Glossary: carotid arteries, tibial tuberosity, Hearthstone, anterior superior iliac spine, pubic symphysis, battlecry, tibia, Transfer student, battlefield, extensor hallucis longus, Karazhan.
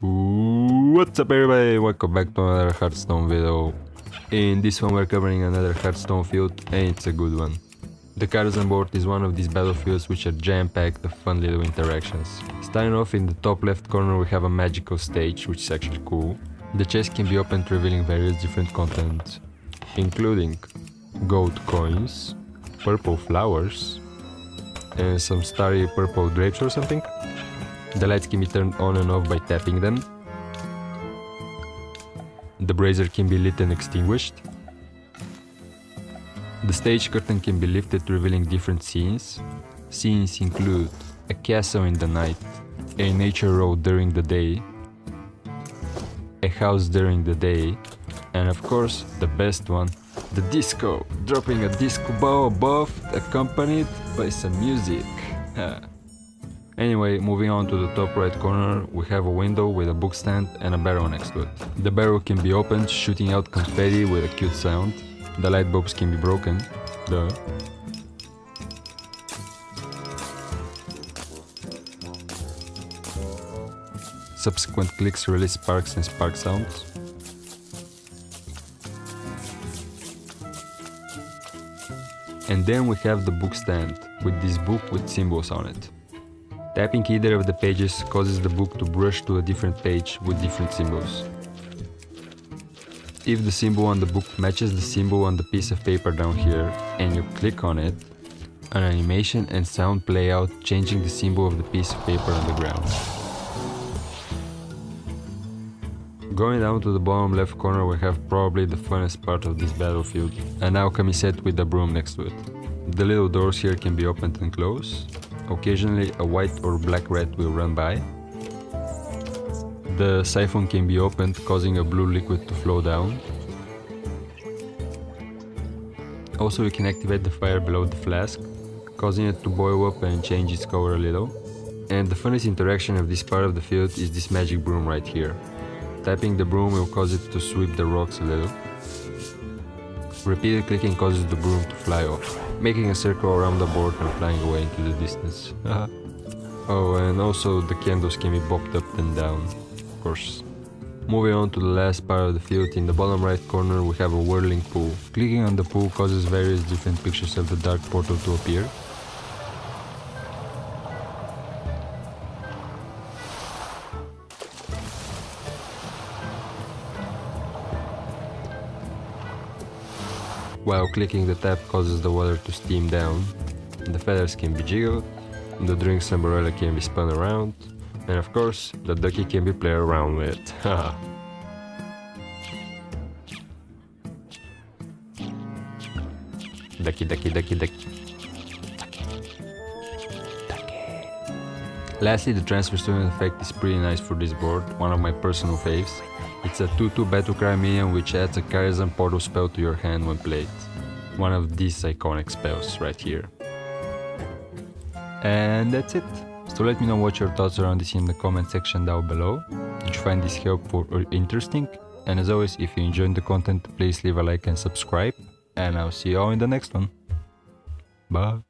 What's up everybody, welcome back to another Hearthstone video. In this one we're covering another Hearthstone field, and it's a good one. The Karazhan board is one of these battlefields which are jam-packed of fun little interactions. Starting off in the top left corner we have a magical stage, which is actually cool. The chest can be opened revealing various different contents, including gold coins, purple flowers, and some starry purple drapes or something. The lights can be turned on and off by tapping them. The brazier can be lit and extinguished. The stage curtain can be lifted, revealing different scenes. Scenes include a castle in the night, a nature road during the day, a house during the day, and of course the best one, the disco, dropping a disco ball above, accompanied by some music. Anyway, moving on to the top right corner, we have a window with a book stand and a barrel next to it. The barrel can be opened, shooting out confetti with a cute sound. The light bulbs can be broken, duh. Subsequent clicks release sparks and spark sounds. And then we have the book stand, with this book with symbols on it. Tapping either of the pages causes the book to brush to a different page with different symbols. If the symbol on the book matches the symbol on the piece of paper down here and you click on it, an animation and sound play out, changing the symbol of the piece of paper on the ground. Going down to the bottom left corner we have probably the funnest part of this battlefield, an alchemy set with a broom next to it. The little doors here can be opened and closed. Occasionally a white or black rat will run by. The siphon can be opened, causing a blue liquid to flow down. Also you can activate the fire below the flask, causing it to boil up and change its color a little. And the funnest interaction of this part of the field is this magic broom right here. Tapping the broom will cause it to sweep the rocks a little. Repeated clicking causes the broom to fly off, making a circle around the board and flying away into the distance. Oh, and also the candles can be bopped up and down, of course. Moving on to the last part of the field, in the bottom right corner we have a whirling pool. Clicking on the pool causes various different pictures of the dark portal to appear. While clicking the tap causes the water to steam down, the feathers can be jiggled, the drink's umbrella can be spun around, and of course, the ducky can be played around with. Ducky, ducky, ducky, ducky. Lastly, the transfer student effect is pretty nice for this board, one of my personal faves. It's a 2/2 battlecry minion which adds a Karazhan portal spell to your hand when played. One of these iconic spells right here. And that's it. So let me know what your thoughts are on this in the comment section down below. Did you find this helpful or interesting? And as always, if you enjoyed the content, please leave a like and subscribe. And I'll see you all in the next one. Bye.